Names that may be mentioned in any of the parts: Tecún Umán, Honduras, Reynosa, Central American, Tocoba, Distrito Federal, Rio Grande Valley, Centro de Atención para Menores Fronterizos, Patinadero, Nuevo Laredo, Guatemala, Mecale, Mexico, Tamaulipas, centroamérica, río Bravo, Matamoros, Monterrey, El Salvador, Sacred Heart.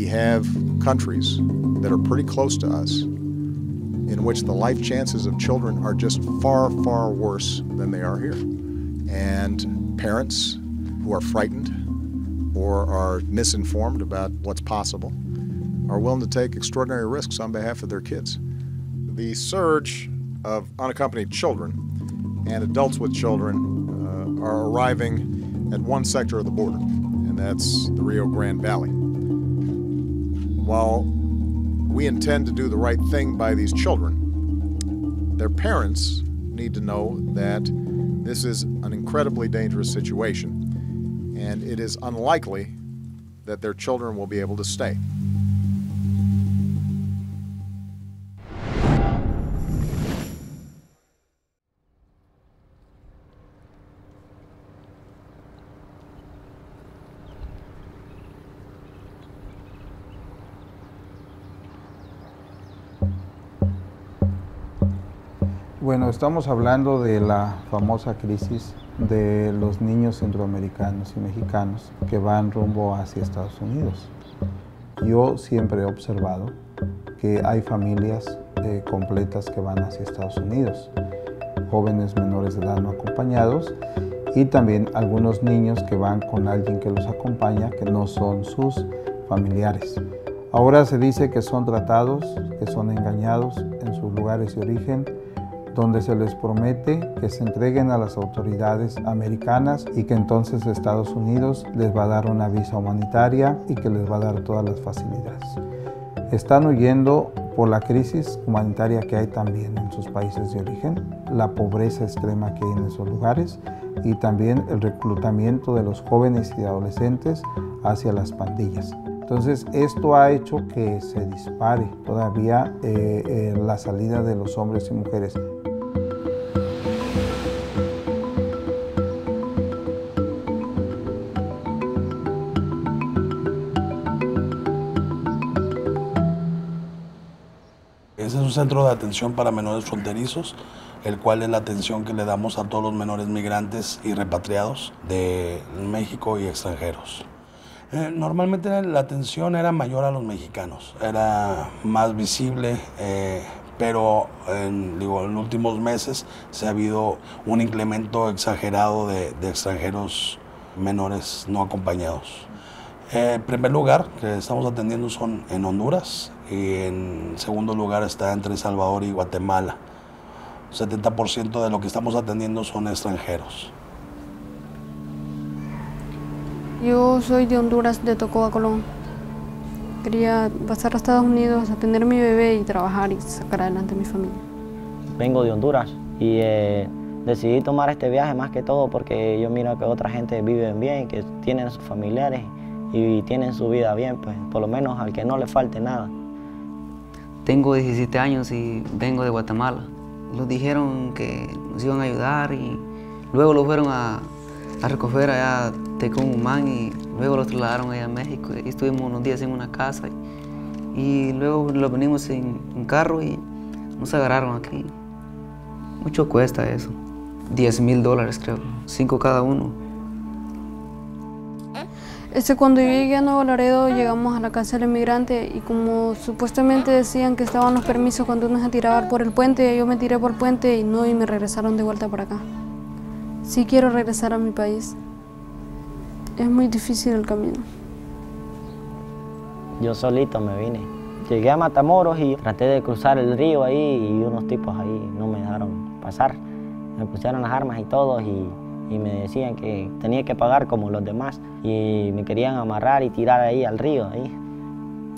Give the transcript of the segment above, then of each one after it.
we have countries that are pretty close to us in which the life chances of children are just far, far worse than they are here. And parents who are frightened or are misinformed about what's possible are willing to take extraordinary risks on behalf of their kids. The surge of unaccompanied children and adults with children are arriving at one sector of the border, and that's the Rio Grande Valley. While we intend to do the right thing by these children, their parents need to know that this is an incredibly dangerous situation, and it is unlikely that their children will be able to stay. Bueno, estamos hablando de la famosa crisis de los niños centroamericanos y mexicanos que van rumbo hacia Estados Unidos. Yo siempre he observado que hay familias completas que van hacia Estados Unidos, jóvenes menores de edad no acompañados y también algunos niños que van con alguien que los acompaña que no son sus familiares. Ahora se dice que son tratados, que son engañados en sus lugares de origen, donde se les promete que se entreguen a las autoridades americanas y que entonces Estados Unidos les va a dar una visa humanitaria y que les va a dar todas las facilidades. Están huyendo por la crisis humanitaria que hay también en sus países de origen, la pobreza extrema que hay en esos lugares y también el reclutamiento de los jóvenes y adolescentes hacia las pandillas. Entonces, esto ha hecho que se dispare todavía la salida de los hombres y mujeres. Es un centro de atención para menores fronterizos, el cual es la atención que le damos a todos los menores migrantes y repatriados de México y extranjeros. Normalmente la atención era mayor a los mexicanos, era más visible, pero en últimos meses se ha habido un incremento exagerado de extranjeros menores no acompañados. En primer lugar, que estamos atendiendo son en Honduras, y en segundo lugar está entre El Salvador y Guatemala. 70% de lo que estamos atendiendo son extranjeros. Yo soy de Honduras, de Tocoba, Colón. Quería pasar a Estados Unidos a tener mi bebé y trabajar y sacar adelante a mi familia. Vengo de Honduras y decidí tomar este viaje más que todo porque yo miro que otra gente vive bien, que tienen a sus familiares y tienen su vida bien, pues por lo menos al que no le falte nada. Tengo 17 años y vengo de Guatemala. Nos dijeron que nos iban a ayudar y luego lo fueron a recoger allá a Tecún Umán y luego los trasladaron allá a México. Y estuvimos unos días en una casa y luego los venimos en carro y nos agarraron aquí. Mucho cuesta eso, $10,000 creo, 5 cada uno. Cuando yo llegué a Nuevo Laredo, llegamos a la casa del inmigrante y como supuestamente decían que estaban los permisos cuando uno se tiraba por el puente, yo me tiré por el puente y me regresaron de vuelta para acá. Sí quiero regresar a mi país. Es muy difícil el camino. Yo solito me vine. Llegué a Matamoros y traté de cruzar el río ahí y unos tipos ahí no me dejaron pasar. Me pusieron las armas y todo y me decían que tenía que pagar como los demás y me querían amarrar y tirar ahí al río. Ahí.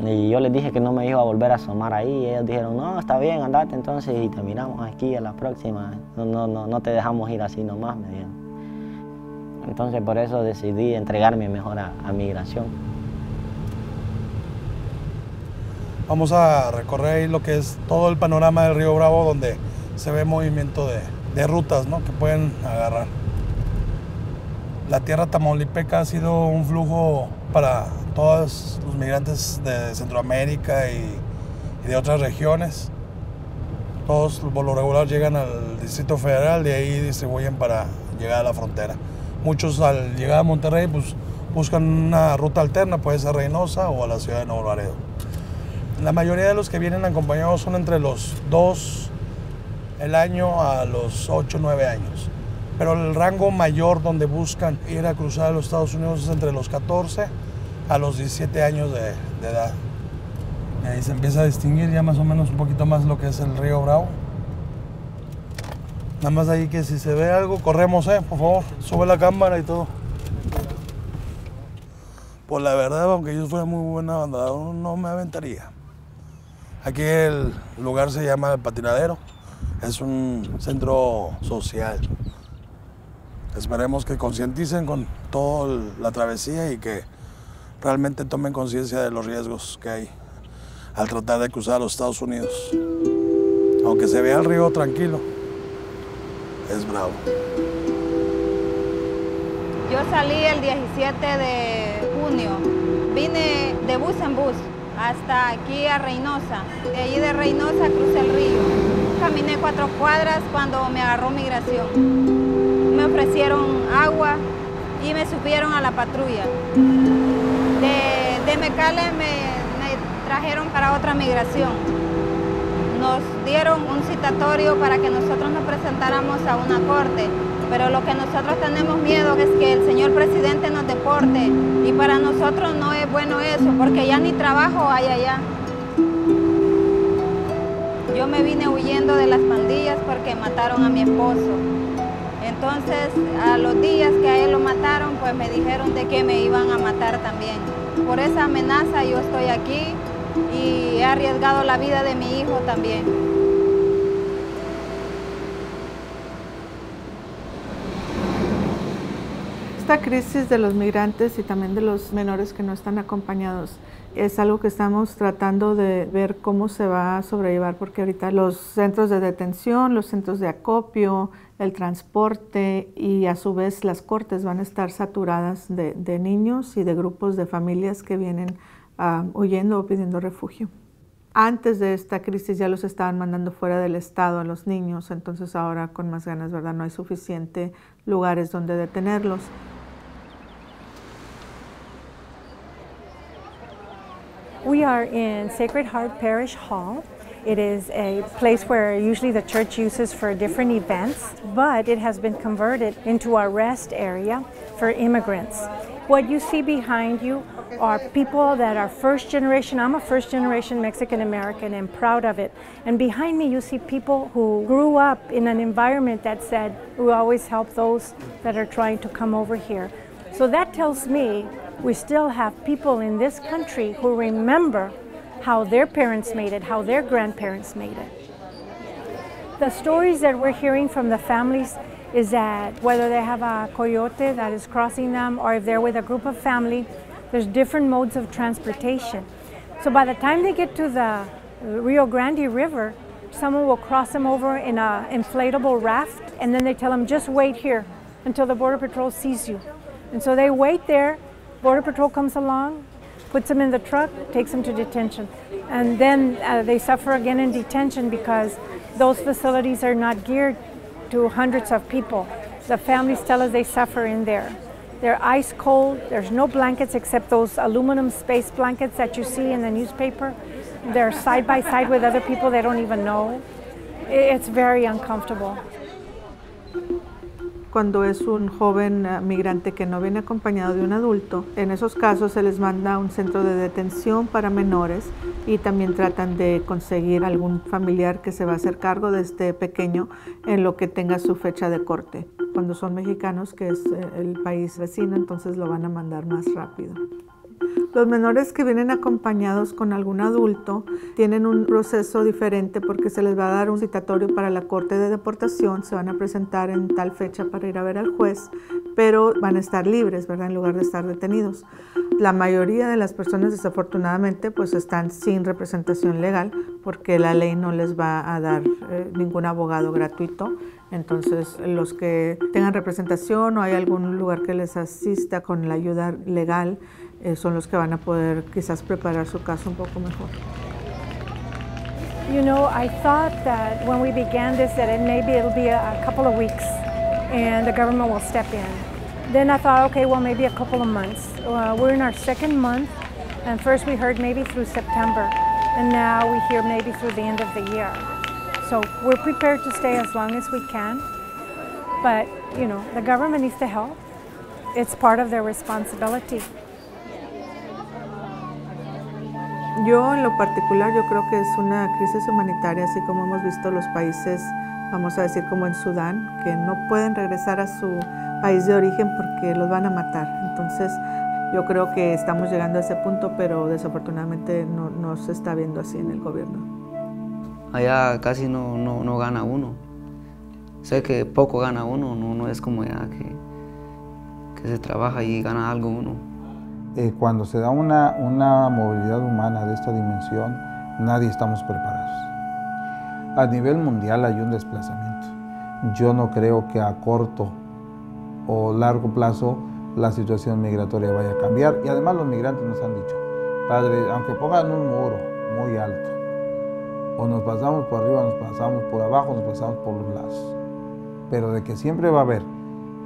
Y yo les dije que no me iba a volver a asomar ahí y ellos dijeron, no, está bien, andate entonces y te miramos aquí a la próxima. No te dejamos ir así nomás, me dijeron. Entonces por eso decidí entregarme mejor a migración. Vamos a recorrer lo que es todo el panorama del río Bravo donde se ve movimiento de rutas, ¿no? Que pueden agarrar. La tierra tamaulipeca ha sido un flujo para todos los migrantes de Centroamérica y de otras regiones. Todos por lo regular llegan al Distrito Federal, de ahí distribuyen para llegar a la frontera. Muchos al llegar a Monterrey, pues buscan una ruta alterna, puede ser Reynosa o a la ciudad de Nuevo Laredo. La mayoría de los que vienen acompañados son entre los 2 el año a los 8 o 9 años. Pero el rango mayor donde buscan ir a cruzar a los Estados Unidos es entre los 14 a los 17 años de edad. Y ahí se empieza a distinguir ya más o menos un poquito más lo que es el río Bravo. Nada más ahí que si se ve algo, corremos, por favor, sube la cámara y todo. Pues la verdad, aunque yo fuera muy buena nadador, no me aventaría. Aquí el lugar se llama el Patinadero. Es un centro social. Esperemos que concienticen con toda la travesía y que realmente tomen conciencia de los riesgos que hay al tratar de cruzar los Estados Unidos. Aunque se vea el río tranquilo, es bravo. Yo salí el 17 de junio. Vine de bus en bus hasta aquí a Reynosa. De ahí de Reynosa crucé el río. Caminé 4 cuadras cuando me agarró migración. Me ofrecieron agua y me subieron a la patrulla. De Mecale me trajeron para otra migración. Nos dieron un citatorio para que nosotros nos presentáramos a una corte, pero lo que nosotros tenemos miedo es que el señor presidente nos deporte y para nosotros no es bueno eso, porque ya ni trabajo hay allá. Yo me vine huyendo de las pandillas porque mataron a mi esposo. Entonces, a los días que a él lo mataron, pues me dijeron de que me iban a matar también. Por esa amenaza yo estoy aquí y he arriesgado la vida de mi hijo también. Esta crisis de los migrantes y también de los menores que no están acompañados es algo que estamos tratando de ver cómo se va a sobrellevar, porque ahorita los centros de detención, los centros de acopio, el transporte y a su vez las cortes van a estar saturadas de niños y de grupos de familias que vienen huyendo o pidiendo refugio. Antes de esta crisis ya los estaban mandando fuera del estado a los niños, entonces ahora con más ganas, ¿verdad? No hay suficiente lugares donde detenerlos. We are in Sacred Heart Parish Hall. It is a place where usually the church uses for different events, but it has been converted into a rest area for immigrants. What you see behind you are people that are first generation. I'm a first generation Mexican-American and proud of it. And behind me you see people who grew up in an environment that said, we always help those that are trying to come over here. So that tells me we still have people in this country who remember how their parents made it, how their grandparents made it. The stories that we're hearing from the families is that whether they have a coyote that is crossing them or if they're with a group of family, there's different modes of transportation. So by the time they get to the Rio Grande River, someone will cross them over in an inflatable raft, and then they tell them, just wait here until the Border Patrol sees you. And so they wait there, Border Patrol comes along, puts them in the truck, takes them to detention. And then they suffer again in detention because those facilities are not geared to hundreds of people. The families tell us they suffer in there. They're ice cold, there's no blankets except those aluminum space blankets that you see in the newspaper. They're side by side with other people they don't even know. It's very uncomfortable. Cuando es un joven migrante que no viene acompañado de un adulto, en esos casos se les manda a un centro de detención para menores y también tratan de conseguir algún familiar que se va a hacer cargo de este pequeño en lo que tenga su fecha de corte. Cuando son mexicanos, que es el país vecino, entonces lo van a mandar más rápido. Los menores que vienen acompañados con algún adulto tienen un proceso diferente porque se les va a dar un citatorio para la corte de deportación, se van a presentar en tal fecha para ir a ver al juez, pero van a estar libres, ¿verdad?, en lugar de estar detenidos. La mayoría de las personas, desafortunadamente, pues están sin representación legal porque la ley no les va a dar ningún abogado gratuito. Entonces, los que tengan representación o hay algún lugar que les asista con la ayuda legal son los que van a poder quizás preparar su caso un poco mejor. You know, I thought that when we began this that maybe it'll be a couple of weeks and the government will step in. Then I thought, okay, well, maybe a couple of months. We're in our second month, and first we heard maybe through September, and now we hear maybe through the end of the year. So we're prepared to stay as long as we can, but you know, the government needs to help. It's part of their responsibility. Yo en lo particular, yo creo que es una crisis humanitaria, así como hemos visto los países, vamos a decir como en Sudán, que no pueden regresar a su país de origen porque los van a matar. Entonces, yo creo que estamos llegando a ese punto, pero desafortunadamente no se está viendo así en el gobierno. Allá casi no gana uno. Sé que poco gana uno, no es como allá que se trabaja y gana algo uno. Cuando se da una movilidad humana de esta dimensión, nadie estamos preparados. A nivel mundial hay un desplazamiento. Yo no creo que a corto o largo plazo la situación migratoria vaya a cambiar. Y además los migrantes nos han dicho, padre, aunque pongan un muro muy alto, o nos pasamos por arriba, nos pasamos por abajo, nos pasamos por los lados. Pero de que siempre va a haber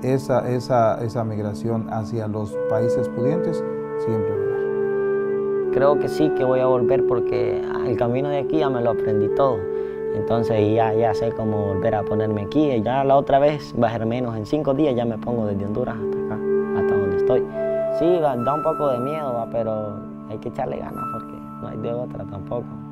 esa migración hacia los países pudientes, siempre va a haber. Creo que sí que voy a volver porque el camino de aquí ya me lo aprendí todo. Entonces ya sé cómo volver a ponerme aquí. Y ya la otra vez va a ser menos. En 5 días ya me pongo desde Honduras hasta acá, hasta donde estoy. Sí, da un poco de miedo, pero hay que echarle ganas porque no hay de otra tampoco.